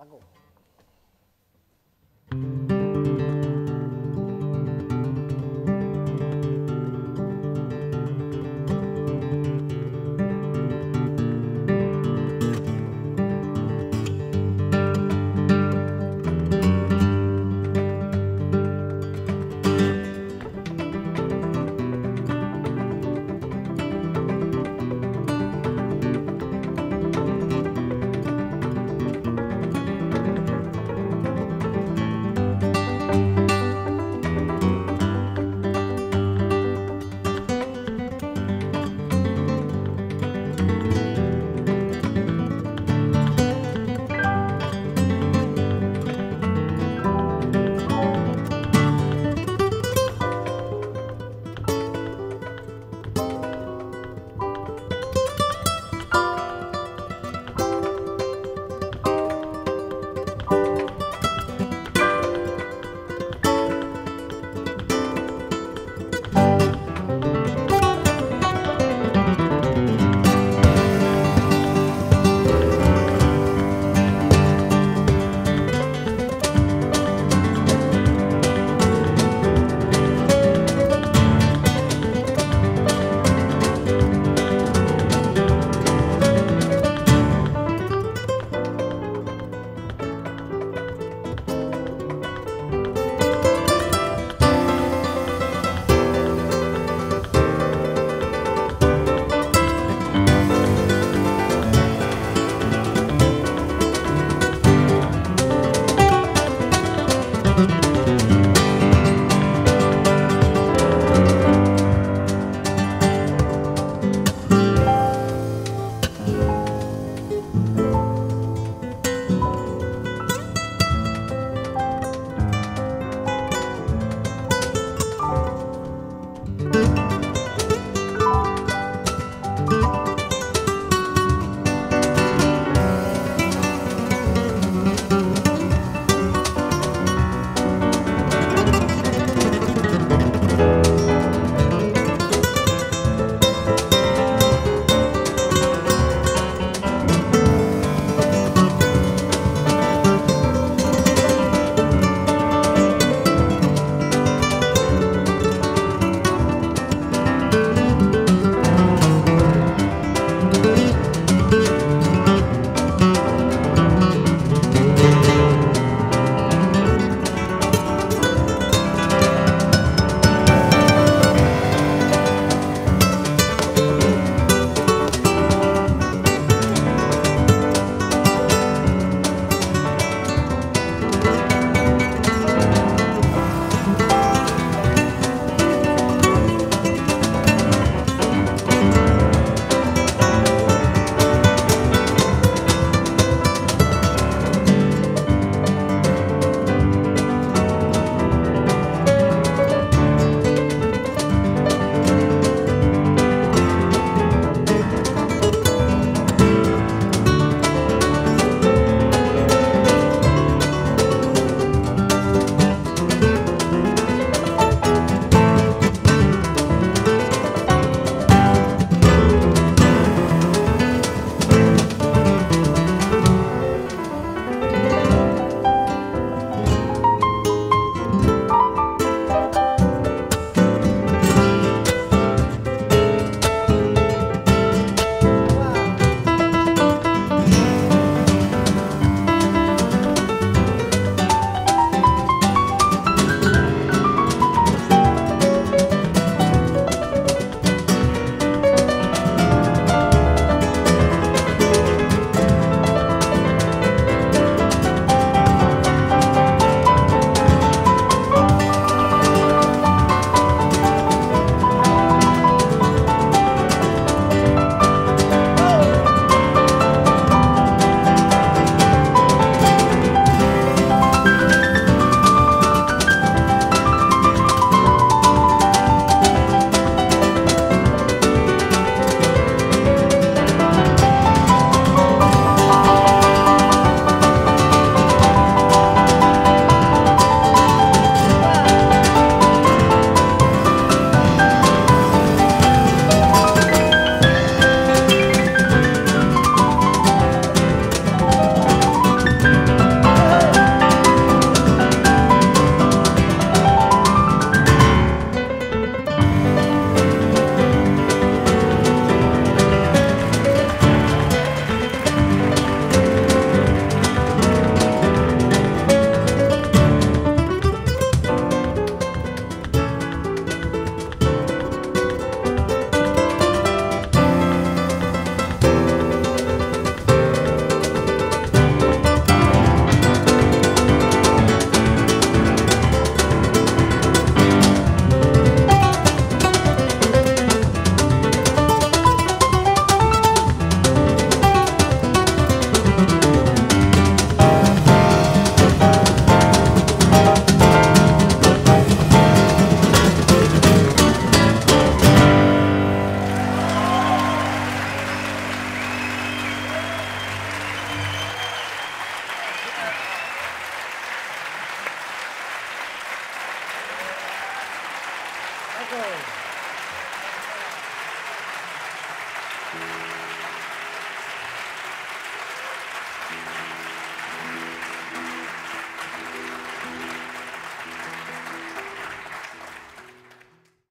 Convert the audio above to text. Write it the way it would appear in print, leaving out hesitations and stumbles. Let's go. Thank you.